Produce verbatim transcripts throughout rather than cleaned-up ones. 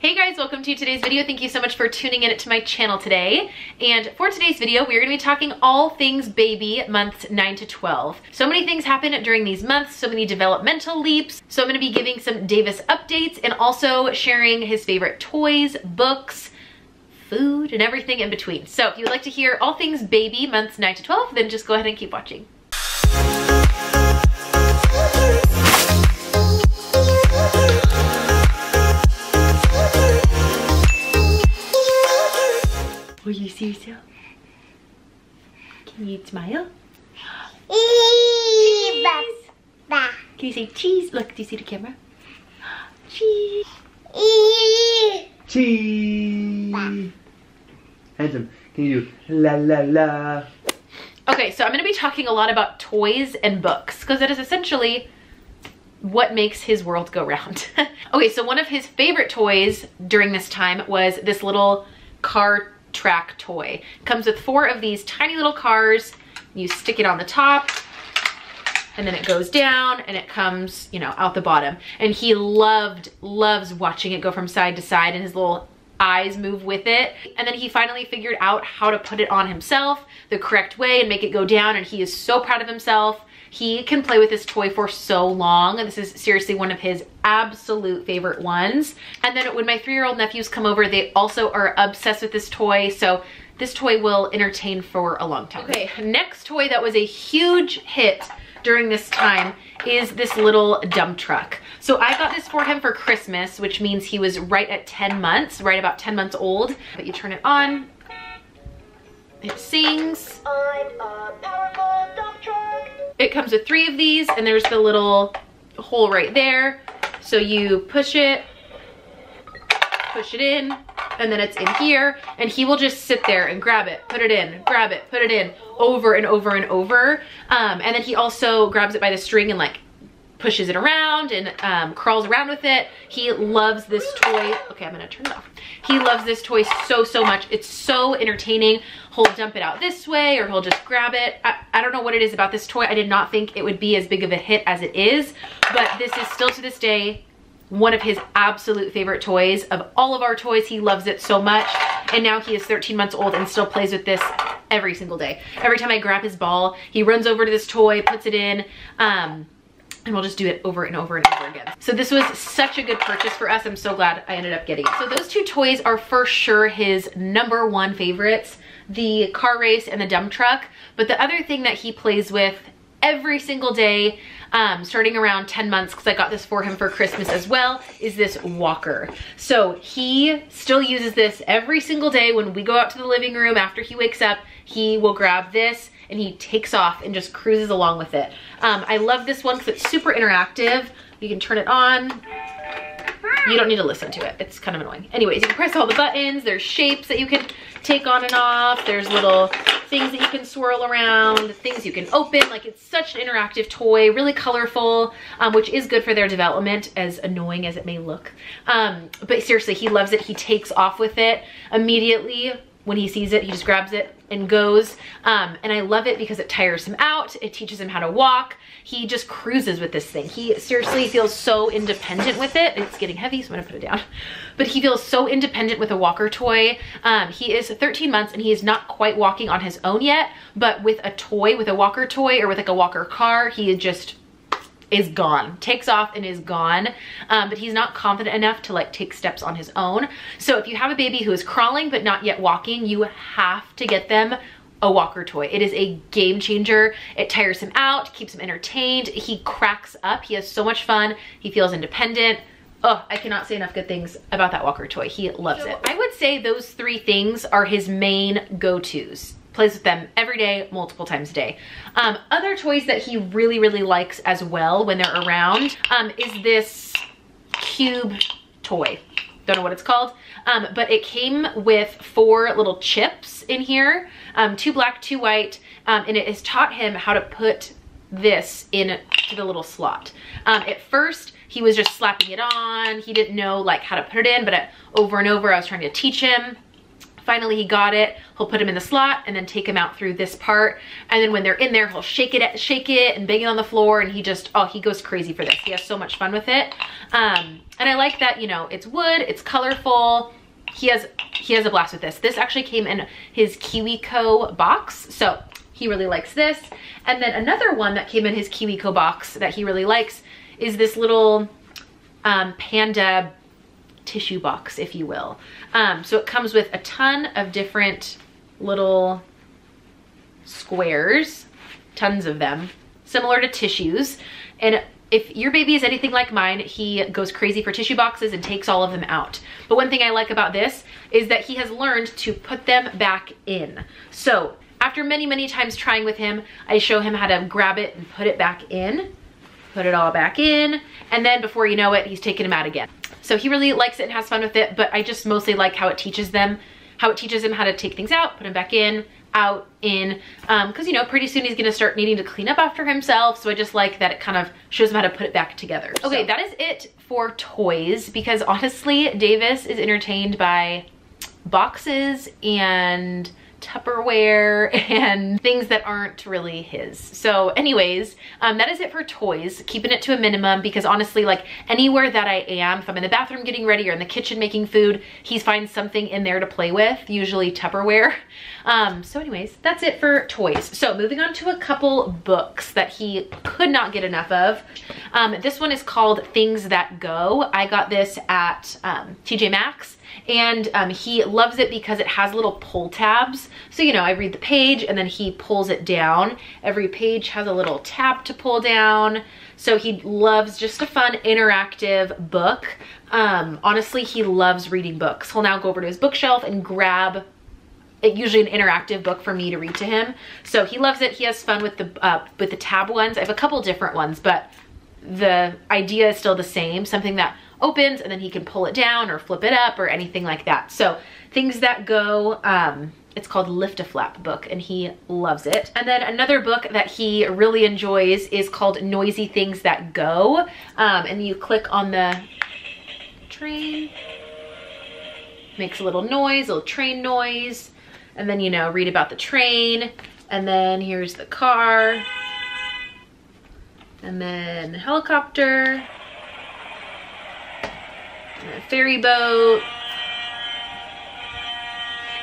Hey guys, welcome to today's video. Thank you so much for tuning in to my channel today. And for today's video, we're gonna be talking all things baby, months nine to twelve. So many things happen during these months, so many developmental leaps. So I'm gonna be giving some Davis updates and also sharing his favorite toys, books, food, and everything in between. So if you would like to hear all things baby, months nine to twelve, then just go ahead and keep watching. Will you see yourself? Can you smile? Cheese! Can you say cheese? Look, do you see the camera? Cheese! Cheese! Handsome, can you do la la la? Okay, so I'm going to be talking a lot about toys and books because that is essentially what makes his world go round. Okay, so one of his favorite toys during this time was this little car track toy. It comes with four of these tiny little cars. You stick it on the top and then it goes down and it comes, you know, out the bottom. And he loved, loves watching it go from side to side and his little eyes move with it. And then he finally figured out how to put it on himself the correct way and make it go down, and he is so proud of himself. He can play with this toy for so long. And this is seriously one of his absolute favorite ones. And then when my three-year-old nephews come over, they also are obsessed with this toy. So this toy will entertain for a long time. Okay, next toy that was a huge hit during this time is this little dump truck. So I got this for him for Christmas, which means he was right at ten months, right about ten months old. But you turn it on, it sings. I'm a powerful dump truck. It comes with three of these, and there's the little hole right there. So you push it, push it in, and then it's in here, and he will just sit there and grab it, put it in, grab it, put it in, over and over and over. Um, and then he also grabs it by the string and like pushes it around and um, crawls around with it. He loves this toy. Okay, I'm gonna turn it off. He loves this toy so, so much. It's so entertaining. He'll dump it out this way or he'll just grab it. I, I don't know what it is about this toy. I did not think it would be as big of a hit as it is, but this is still to this day one of his absolute favorite toys. Of all of our toys, he loves it so much. And now he is thirteen months old and still plays with this every single day. Every time I grab his ball, he runs over to this toy, puts it in, um, and we'll just do it over and over and over again. So this was such a good purchase for us. I'm so glad I ended up getting it. So those two toys are for sure his number one favorites, the car race and the dump truck. But the other thing that he plays with every single day, um, starting around ten months, because I got this for him for Christmas as well, is this walker. So he still uses this every single day. When we go out to the living room after he wakes up, he will grab this and he takes off and just cruises along with it. Um, I love this one because it's super interactive. You can turn it on. You don't need to listen to it. It's kind of annoying. Anyways, you can press all the buttons. There's shapes that you can take on and off. There's little things that you can swirl around, things you can open. Like, it's such an interactive toy, really colorful, um, which is good for their development, as annoying as it may look. Um, but seriously, he loves it. He takes off with it immediately. When he sees it, he just grabs it and goes. Um, and I love it because it tires him out. It teaches him how to walk. He just cruises with this thing. He seriously feels so independent with it. It's getting heavy, so I'm gonna put it down. But he feels so independent with a walker toy. Um, he is thirteen months and he is not quite walking on his own yet, but with a toy, with a walker toy or with like a walker car, he just is gone, takes off and is gone. Um, but he's not confident enough to like take steps on his own. So if you have a baby who is crawling but not yet walking, you have to get them a walker toy. It is a game changer. It tires him out, keeps him entertained. He cracks up. He has so much fun. He feels independent. Oh, I cannot say enough good things about that walker toy. He loves so, it. I would say those three things are his main go-tos. Plays with them every day, multiple times a day. Um, other toys that he really, really likes as well when they're around um, is this cube toy. Don't know what it's called, um, but it came with four little chips in here, um, two black, two white, um, and it has taught him how to put this in to the little slot. Um, at first, he was just slapping it on. He didn't know like how to put it in, but it, over and over, I was trying to teach him. Finally, he got it. He'll put him in the slot and then take him out through this part. And then when they're in there, he'll shake it, shake it and bang it on the floor. And he just, oh, he goes crazy for this. He has so much fun with it. Um, and I like that, you know, it's wood, it's colorful. He has, he has a blast with this. This actually came in his KiwiCo box. So he really likes this. And then another one that came in his KiwiCo box that he really likes is this little um, panda tissue box, if you will. Um, so it comes with a ton of different little squares, tons of them, similar to tissues. And if your baby is anything like mine, he goes crazy for tissue boxes and takes all of them out. But one thing I like about this is that he has learned to put them back in. So after many, many times trying with him, I show him how to grab it and put it back in, put it all back in. And then before you know it, he's taking them out again. So he really likes it and has fun with it, but I just mostly like how it teaches them, how it teaches him how to take things out, put them back in, out, in, um, cause you know, pretty soon he's gonna start needing to clean up after himself. So I just like that it kind of shows him how to put it back together. Okay, so that is it for toys, because honestly, Davis is entertained by boxes and Tupperware and things that aren't really his. So anyways, um, that is it for toys, keeping it to a minimum, because honestly, like anywhere that I am, if I'm in the bathroom getting ready or in the kitchen making food, he finds something in there to play with, usually Tupperware. Um, so anyways, that's it for toys. So moving on to a couple books that he could not get enough of. Um, this one is called Things That Go. I got this at um, T J Maxx. And um, he loves it because it has little pull tabs. So, you know, I read the page and then he pulls it down. Every page has a little tab to pull down. So he loves just a fun interactive book. Um, honestly, he loves reading books. He'll now go over to his bookshelf and grab it, usually an interactive book for me to read to him. So he loves it. He has fun with the, uh, with the tab ones. I have a couple different ones, but the idea is still the same. Something that opens and then he can pull it down or flip it up or anything like that. So Things That Go, um, it's called Lift-A-Flap book and he loves it. And then another book that he really enjoys is called Noisy Things That Go. Um, and you click on the train, makes a little noise, a little train noise. And then, you know, read about the train. And then here's the car. And then helicopter. Ferry boat.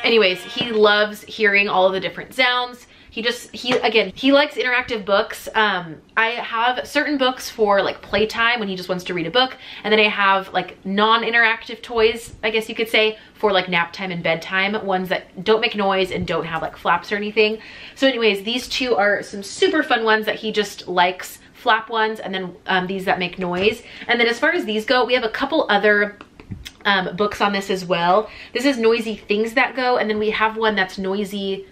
Anyways, he loves hearing all of the different sounds. He just, he, again, he likes interactive books. Um, I have certain books for like playtime when he just wants to read a book. And then I have like non-interactive toys, I guess you could say, for like nap time and bedtime, ones that don't make noise and don't have like flaps or anything. So anyways, these two are some super fun ones that he just likes. Flap ones, and then um, these that make noise. And then as far as these go, we have a couple other um, books on this as well. This is Noisy Things That Go, and then we have one that's Noisy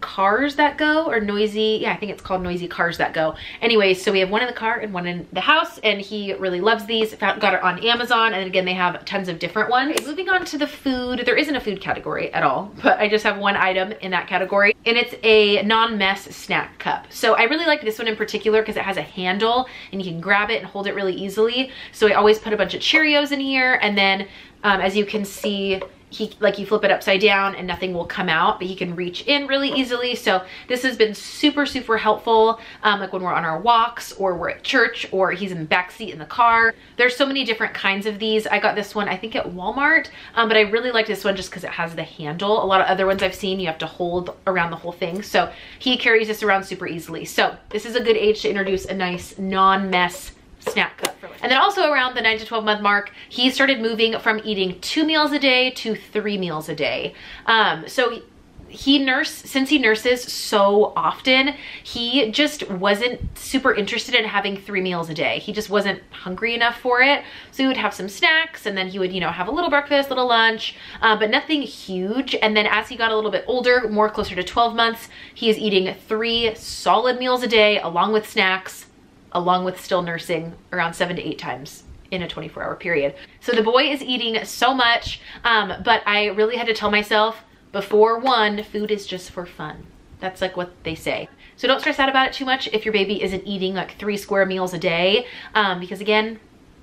Cars That Go, or Noisy, yeah, I think it's called Noisy Cars That Go. Anyway, so we have one in the car and one in the house, and he really loves these. Found, got it on Amazon, and again, they have tons of different ones. Okay, moving on to the food. There isn't a food category at all, but I just have one item in that category, and it's a non-mess snack cup. So I really like this one in particular because it has a handle, and you can grab it and hold it really easily. So I always put a bunch of Cheerios in here, and then um, as you can see, he, like you flip it upside down and nothing will come out, but he can reach in really easily. So this has been super, super helpful. Um, like when we're on our walks or we're at church or he's in the backseat in the car. There's so many different kinds of these. I got this one, I think at Walmart, um, but I really like this one just because it has the handle. A lot of other ones I've seen, you have to hold around the whole thing. So he carries this around super easily. So this is a good age to introduce a nice non-mess snack cup. And then also around the nine to twelve month mark, he started moving from eating two meals a day to three meals a day. Um, so he nurse, since he nurses so often, he just wasn't super interested in having three meals a day. He just wasn't hungry enough for it. So he would have some snacks and then he would, you know, have a little breakfast, little lunch, uh, but nothing huge. And then as he got a little bit older, more closer to twelve months, he is eating three solid meals a day along with snacks, along with still nursing, around seven to eight times in a twenty-four hour period. So the boy is eating so much, um, but I really had to tell myself before one, food is just for fun. That's like what they say. So don't stress out about it too much if your baby isn't eating like three square meals a day, um, because again,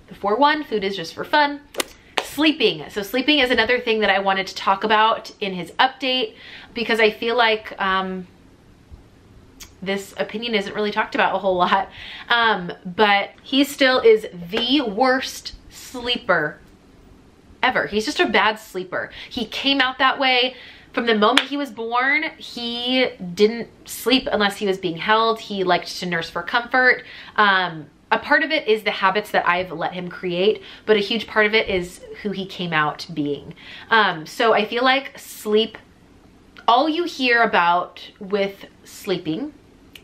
before one, food is just for fun. sleeping. So sleeping is another thing that I wanted to talk about in his update, because I feel like um, this opinion isn't really talked about a whole lot. Um, but he still is the worst sleeper ever. He's just a bad sleeper. He came out that way. From the moment he was born, he didn't sleep unless he was being held. He liked to nurse for comfort. Um, a part of it is the habits that I've let him create, but a huge part of it is who he came out being. Um, so I feel like sleep, all you hear about with sleeping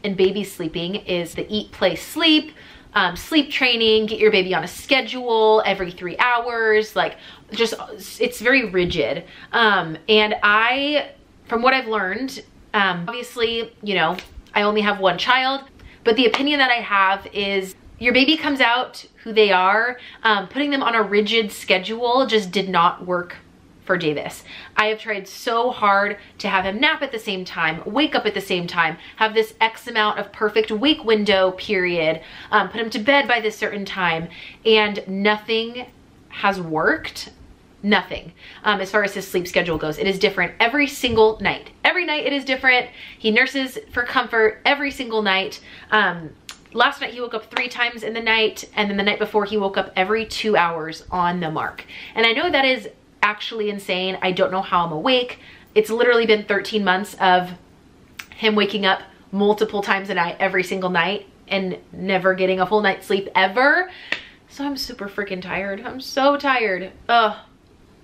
and baby sleeping is the eat, play, sleep, um, sleep training, get your baby on a schedule every three hours, like just, it's very rigid. Um, and I, from what I've learned, um, obviously, you know, I only have one child, but the opinion that I have is your baby comes out who they are. Um, putting them on a rigid schedule just did not work for Davis. I have tried so hard to have him nap at the same time, wake up at the same time, have this X amount of perfect wake window period, um, put him to bed by this certain time, and nothing has worked. Nothing. Um, as far as his sleep schedule goes, it is different every single night. Every night it is different. He nurses for comfort every single night. Um, last night he woke up three times in the night, and then the night before he woke up every two hours on the mark. And I know that is actually insane. I don't know how I'm awake. It's literally been thirteen months of him waking up multiple times a night every single night and never getting a full night's sleep ever. So I'm super freaking tired. I'm so tired. Ugh.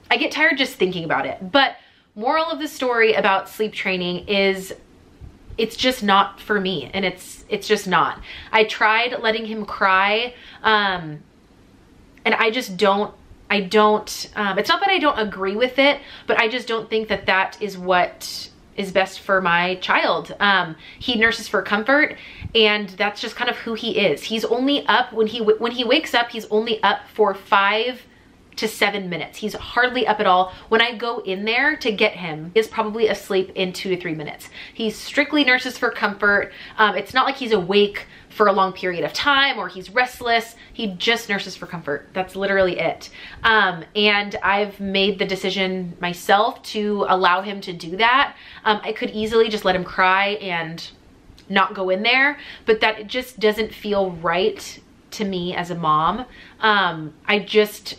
I get tired just thinking about it. But moral of the story about sleep training is it's just not for me, and it's it's just not. I tried letting him cry, um, and I just don't, I don't, um, it's not that I don't agree with it, but I just don't think that that is what is best for my child. Um, he nurses for comfort, and that's just kind of who he is. He's only up, when he, when he wakes up, he's only up for five to seven minutes. He's hardly up at all. When I go in there to get him, he's probably asleep in two to three minutes. He strictly nurses for comfort. Um, it's not like he's awake for a long period of time or he's restless. He just nurses for comfort. That's literally it. Um, and I've made the decision myself to allow him to do that. Um, I could easily just let him cry and not go in there, but that it just doesn't feel right to me as a mom. Um, I just,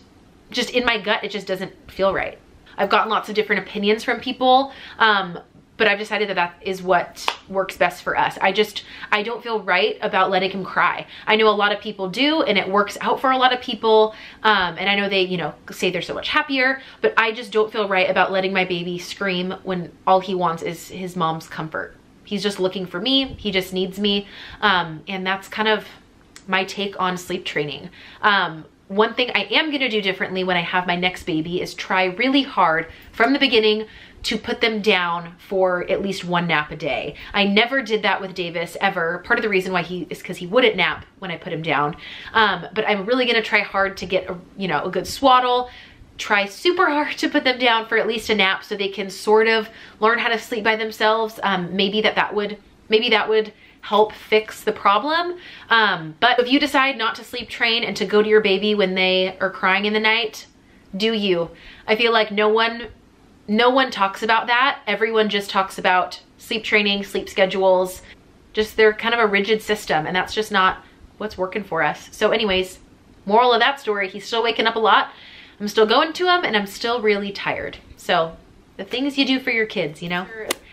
just in my gut, it just doesn't feel right. I've gotten lots of different opinions from people, um, but I've decided that that is what works best for us. I just, I don't feel right about letting him cry. I know a lot of people do, and it works out for a lot of people. Um, and I know they, you know, say they're so much happier, but I just don't feel right about letting my baby scream when all he wants is his mom's comfort. He's just looking for me. He just needs me. Um, and that's kind of my take on sleep training. Um, One thing I am going to do differently when I have my next baby is try really hard from the beginning to put them down for at least one nap a day. I never did that with Davis ever. Part of the reason why he is because he wouldn't nap when I put him down. Um, but I'm really going to try hard to get a, you know, a good swaddle, try super hard to put them down for at least a nap so they can sort of learn how to sleep by themselves. Um, maybe that, that would, maybe that would help fix the problem. Um, but if you decide not to sleep train and to go to your baby when they are crying in the night, do you. I feel like no one, no one talks about that. Everyone just talks about sleep training, sleep schedules, just they're kind of a rigid system, and that's just not what's working for us. So anyways, moral of that story, he's still waking up a lot. I'm still going to him, and I'm still really tired. So the things you do for your kids, you know?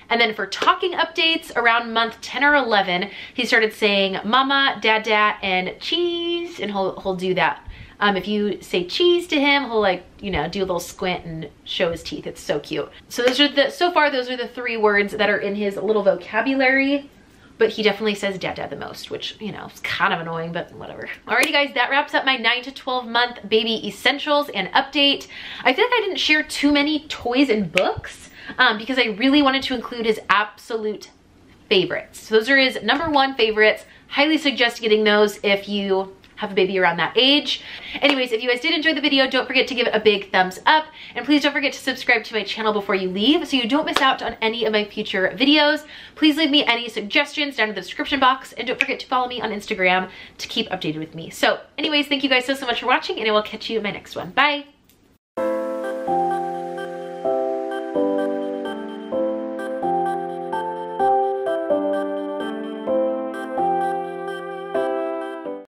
And then for talking updates, around month ten or eleven, he started saying mama, dada, and cheese, and he'll, he'll do that. Um, if you say cheese to him, he'll like, you know, do a little squint and show his teeth. It's so cute. So those are the, so far, those are the three words that are in his little vocabulary, but he definitely says dada the most, which, you know, is kind of annoying, but whatever. Alrighty guys, that wraps up my nine to twelve month baby essentials and update. I feel like I didn't share too many toys and books, Um, because I really wanted to include his absolute favorites. So those are his number one favorites. Highly suggest getting those if you have a baby around that age. Anyways, if you guys did enjoy the video, don't forget to give it a big thumbs up, and please don't forget to subscribe to my channel before you leave so you don't miss out on any of my future videos. Please leave me any suggestions down in the description box, and don't forget to follow me on Instagram to keep updated with me. So anyways, thank you guys so, so much for watching, and I will catch you in my next one. Bye!